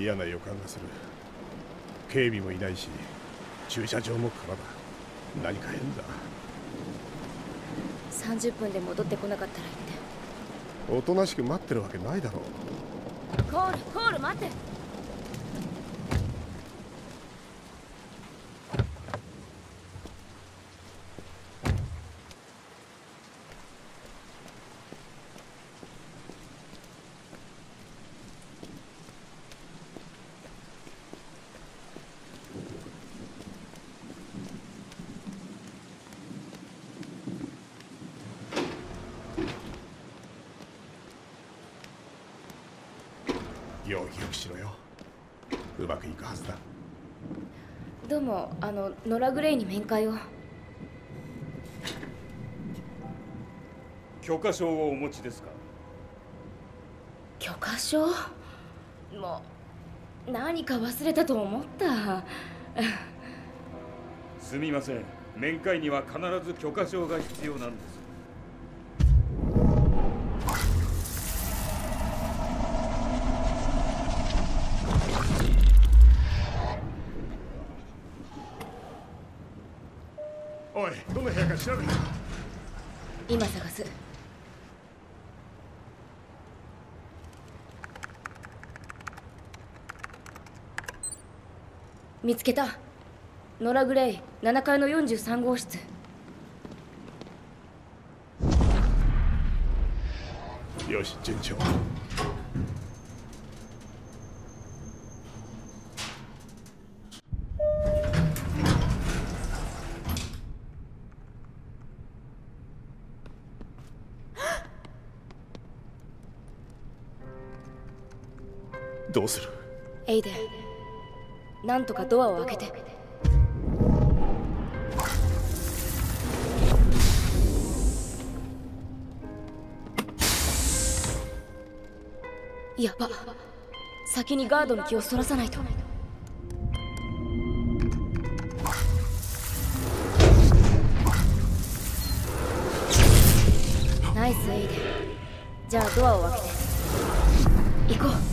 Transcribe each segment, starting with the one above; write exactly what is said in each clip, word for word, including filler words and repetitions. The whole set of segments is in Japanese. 嫌な予感がする。警備もいないし、駐車場も空だ。何か変だ。さんじゅっぷんで戻ってこなかったら言って。おとなしく待ってるわけないだろう。コール、コール待って。よくしろよ。うまくいくはずだ。どうも、あのノラ・グレイに面会を。許可証をお持ちですか？許可証？もう何か忘れたと思った。すみません。面会には必ず許可証が必要なんです。おい、どの部屋か調べ。今探す。見つけた。ノラ・グレイ、ななかいのよんじゅうさん号室。よし、順調。どうする？エイデン、なんとかドアを開けて。やば、先にガードの気をそらさないと。ナイスエイデン。じゃあドアを開けて行こう。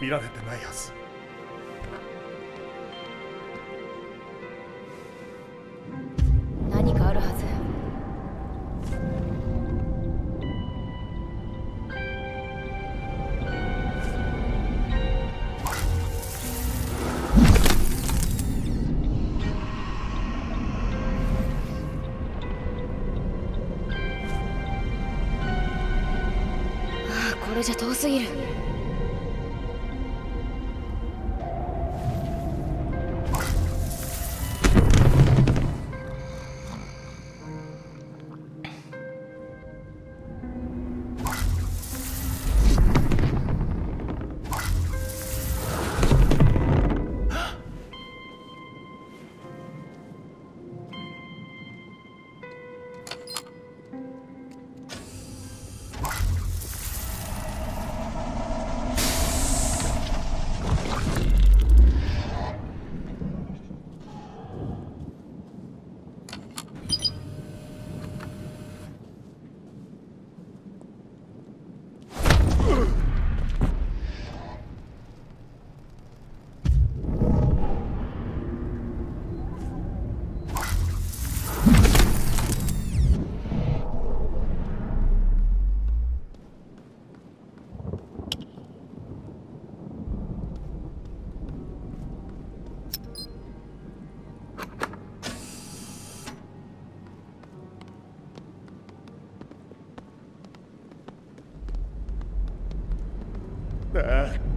見られてないはず。何かあるはず。ああ、これじゃ遠すぎる。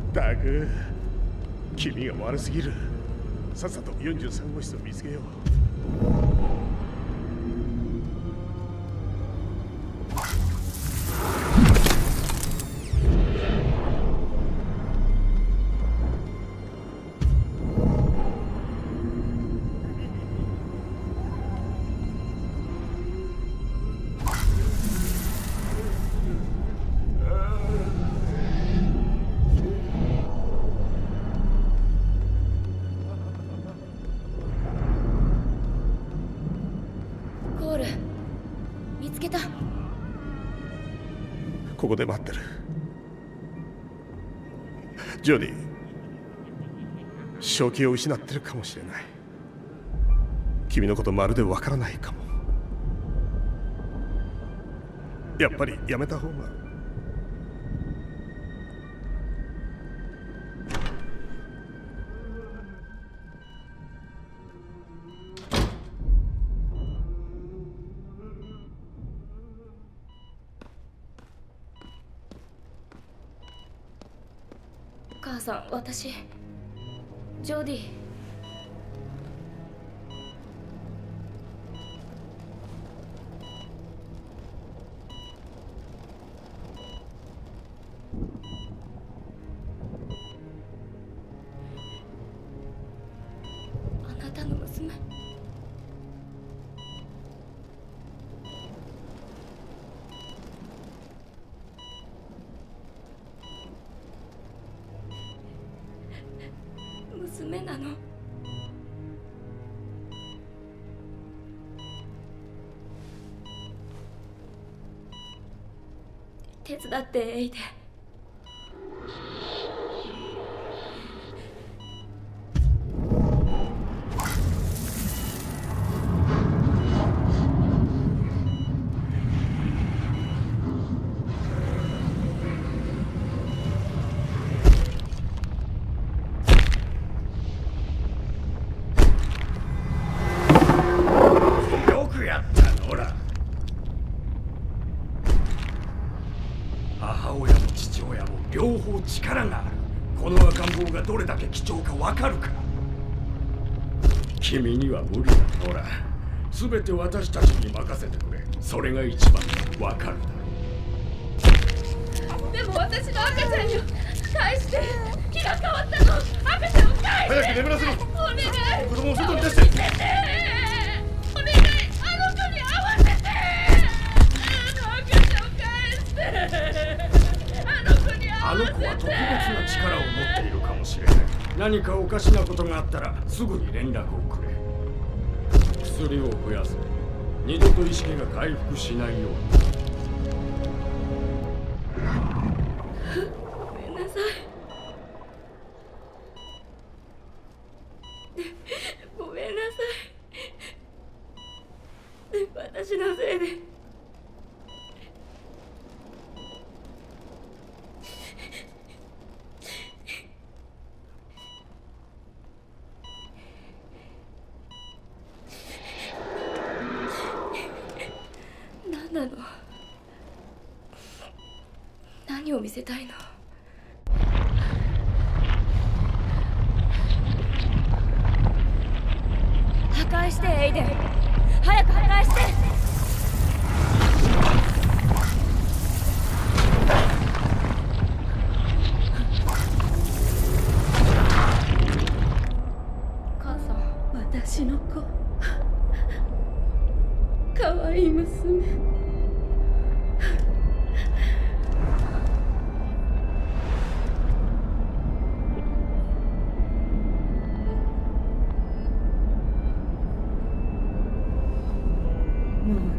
ったく、君が悪すぎる。さっさとよんじゅうさん号室を見つけよう。ル見つけた。ここで待ってる。ジョディ、正気を失ってるかもしれない。君のことまるでわからないかも。やっぱりやめた方が。母さん、私ジョーディ。娘なの。手伝ってエイデン。力がある。この赤ん坊がどれだけ貴重かわかるか。君には無理だ、ノラ。すべて私たちに任せてくれ。それが一番わかるだろう。でも私の赤ちゃんよ、返して。気が変わったの。赤ちゃんを返して。早く眠らせろ。お願い。子供を外に出して。見せて。お願い。あの子に合わせて。あの赤ちゃんを返して。あの子は特別な力を持っているかもしれない。何かおかしなことがあったらすぐに連絡をくれ。薬を増やす。二度と意識が回復しないように。ごめんなさい。ごめんなさい。私のせいで。何を見せたいの。破壊してエイデン、早く破壊して。母さん、私の子、可愛い娘。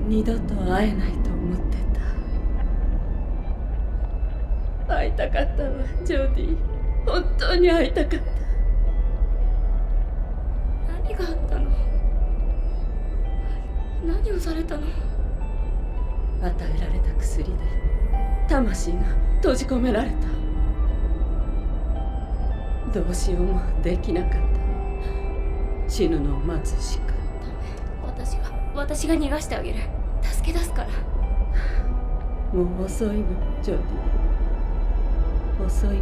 二度と会えないと思ってた。会いたかったわ、ジョーディ。本当に会いたかった。何があったの。何をされたの。与えられた薬で魂が閉じ込められた。どうしようもできなかった。死ぬのを待つしか。ダメ、私が私が逃がしてあげる。助け出すから。もう遅いの、ジョーディ。遅い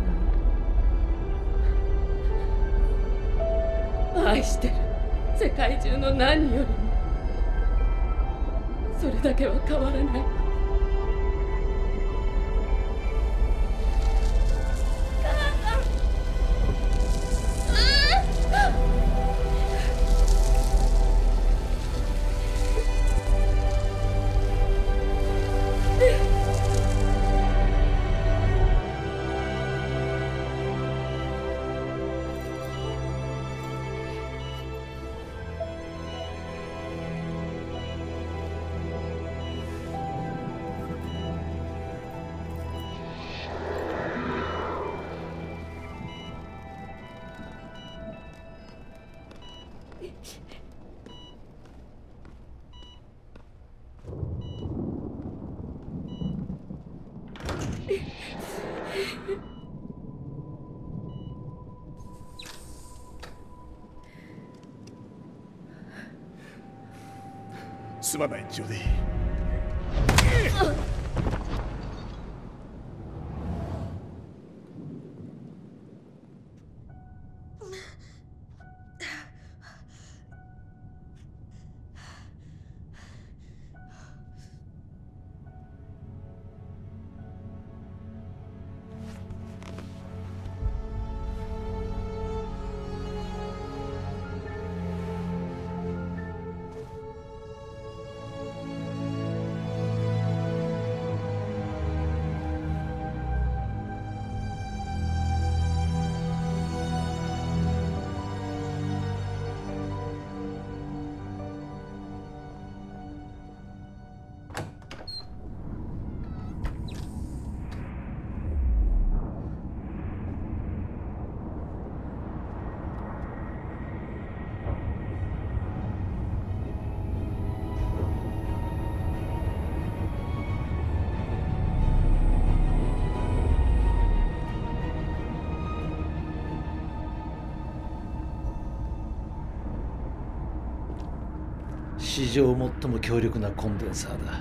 の。愛してる。世界中の何よりも。それだけは変わらない。すまない、ジョディ。史上最も強力なコンデンサーだ。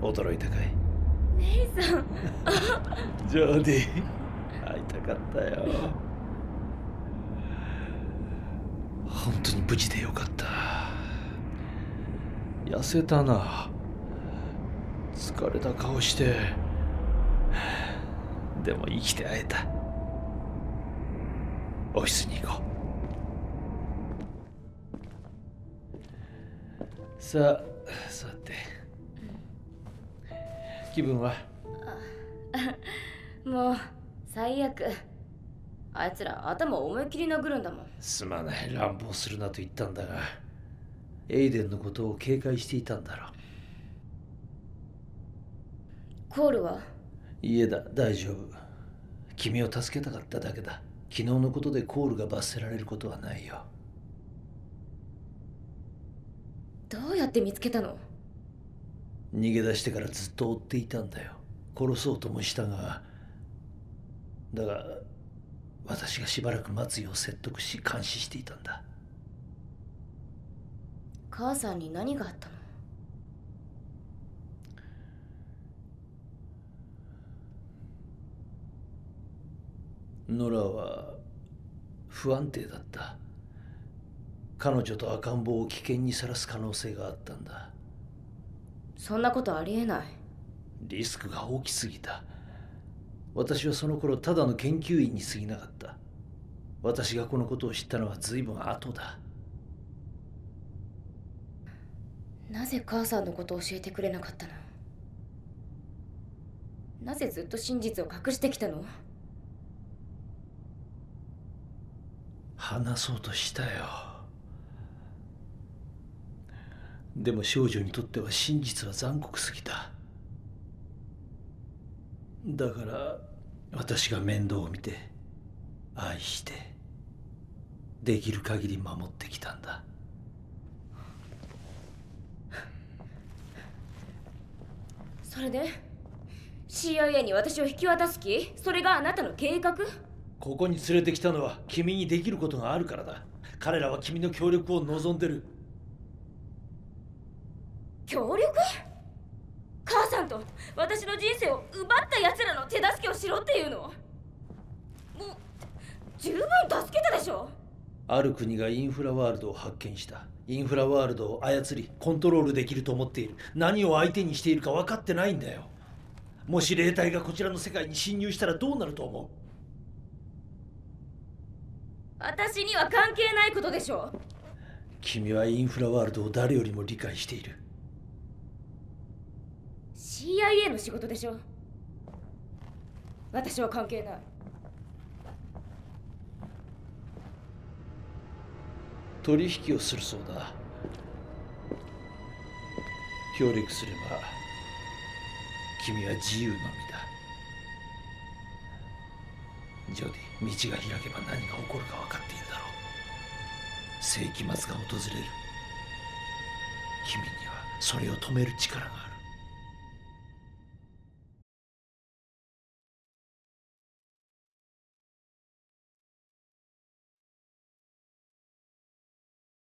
驚いたかい、ネイさん。ジョーディ、会いたかったよ。本当に無事でよかった。痩せたな。疲れた顔して。でも生きて会えた。オフィスに行こう。さあ、座って。気分は？もう最悪。あいつら頭を思いっきり殴るんだもん。すまない、乱暴するなと言ったんだが、エイデンのことを警戒していたんだろう。コールは？家だ、大丈夫。君を助けたかっただけだ。昨日のことでコールが罰せられることはないよ。どうやって見つけたの？逃げ出してからずっと追っていたんだよ。殺そうともしたが、だが私がしばらく待つよう説得し、監視していたんだ。母さんに何があったの？ノラは不安定だった。彼女と赤ん坊を危険にさらす可能性があったんだ。そんなことありえない。リスクが大きすぎた。私はその頃ただの研究員に過ぎなかった。私がこのことを知ったのは随分後だ。なぜ母さんのことを教えてくれなかったの？なぜずっと真実を隠してきたの？話そうとしたよ。でも少女にとっては真実は残酷すぎた。だから私が面倒を見て、愛して、できる限り守ってきたんだ。それで シーアイエー に私を引き渡す気？それがあなたの計画？ここに連れてきたのは君にできることがあるからだ。彼らは君の協力を望んでる。協力？母さんと私の人生を奪ったやつらの手助けをしろっていうの？もう十分助けたでしょ。ある国がインフラワールドを発見した。インフラワールドを操りコントロールできると思っている。何を相手にしているか分かってないんだよ。もし霊体がこちらの世界に侵入したらどうなると思う？私には関係ないことでしょ。君はインフラワールドを誰よりも理解している。シーアイエー の仕事でしょ。私は関係ない。取引をするそうだ。協力すれば君は自由の身だ。ジョディ、道が開けば何が起こるか分かっているだろう。世紀末が訪れる。君にはそれを止める力がある。